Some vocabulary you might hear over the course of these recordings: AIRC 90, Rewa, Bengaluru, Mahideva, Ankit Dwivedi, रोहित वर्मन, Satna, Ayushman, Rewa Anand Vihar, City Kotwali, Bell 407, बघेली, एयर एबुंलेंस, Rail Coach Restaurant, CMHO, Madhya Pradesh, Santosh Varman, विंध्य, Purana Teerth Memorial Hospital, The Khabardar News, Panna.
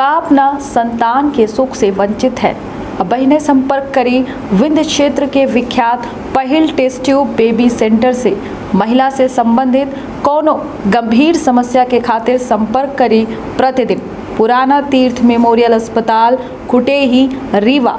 कांपना संतान के सुख से वंचित है। बहने संपर्क करी विंध्य क्षेत्र के विख्यात पहल टेस्ट ट्यूब बेबी सेंटर से। महिला से संबंधित कोनो गंभीर समस्या के खातिर संपर्क करी प्रतिदिन पुराना तीर्थ मेमोरियल अस्पताल कुटेही रीवा।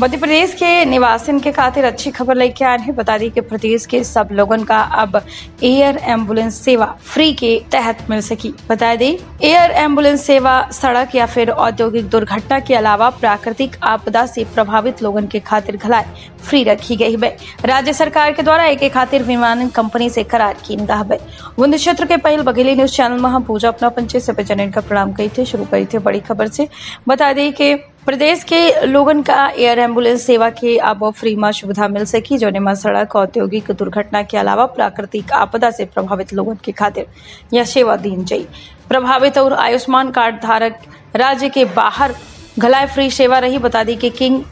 मध्य प्रदेश के निवासिन के खातिर अच्छी खबर लेके आ रहे हैं। बता दी कि प्रदेश के सब लोगन का अब एयर एम्बुलेंस सेवा फ्री के तहत मिल सकी। बता दें एयर एम्बुलेंस सेवा सड़क या फिर औद्योगिक दुर्घटना के अलावा प्राकृतिक आपदा से प्रभावित लोगन के खातिर घलाए फ्री रखी गई है। राज्य सरकार के द्वारा एक खातिर विमान कंपनी से करार किन गहा है। विंध्य क्षेत्र के पहल बघेली न्यूज चैनल में हम पूजा अपना पंचे से जन का प्रणाम कही थे शुरू करी थे बड़ी खबर से। बता दें कि प्रदेश के लोगन का एयर एम्बुलेंस सेवा के अब फ्री में सुविधा मिल सकी, जोने में सड़क औद्योगिक दुर्घटना के अलावा प्राकृतिक आपदा से प्रभावित लोगों के खातिर यह सेवा दीन चाहिए। प्रभावित और आयुष्मान कार्ड धारक राज्य के बाहर घलाए फ्री सेवा रही। बता दी कि किंग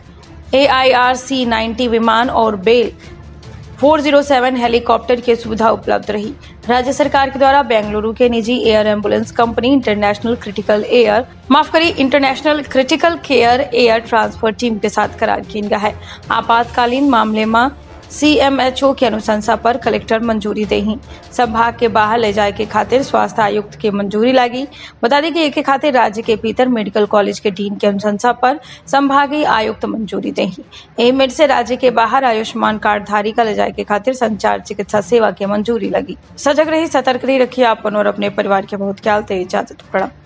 AIRC 90 विमान और बेल 407 हेलीकॉप्टर की सुविधा उपलब्ध रही। राज्य सरकार के द्वारा बेंगलुरु के निजी air ambulance company international critical care air transfer team के साथ करार किया गया है। आपातकालीन मामले में CMHO की अनुशंसा पर कलेक्टर मंजूरी देही। संभाग के बाहर ले जाए के खातिर स्वास्थ्य आयुक्त के मंजूरी लागी। बता दें कि एक खातिर राज्य के भीतर मेडिकल कॉलेज के डीन की अनुशंसा पर संभागीय आयुक्त मंजूरी देही। एमेड से राज्य के बाहर आयुष्मान कार्ड धारी का ले जाए के खातिर संचार चिकित्सा सेवा की मंजूरी लगी। सजग रही, सतर्क रही, रखिए अपन और अपने परिवार के बहुत ख्याल। इजाजत।